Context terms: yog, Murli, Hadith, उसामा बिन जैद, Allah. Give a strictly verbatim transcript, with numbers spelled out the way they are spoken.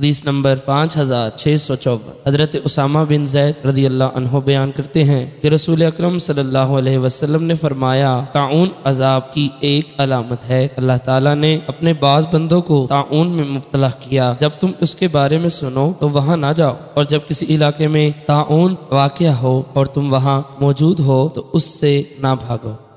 हदीस नंबर पाँच हजार छः सौ चौवन। हजरत उसामा बिन जैद रज़ी अल्लाह अन्हो बयान करते हैं कि रसूल अकरम सल्लल्लाहु अलैहि वसल्लम ने फरमाया, ताउन अजाब की एक अलामत है। अल्लाह ताला ने अपने बाज बंदों को ताउन में मुब्तला किया। जब तुम उसके बारे में सुनो तो वहाँ ना जाओ, और जब किसी इलाके में ताउन वाक़या हो और तुम वहाँ मौजूद हो तो उससे ना भागो।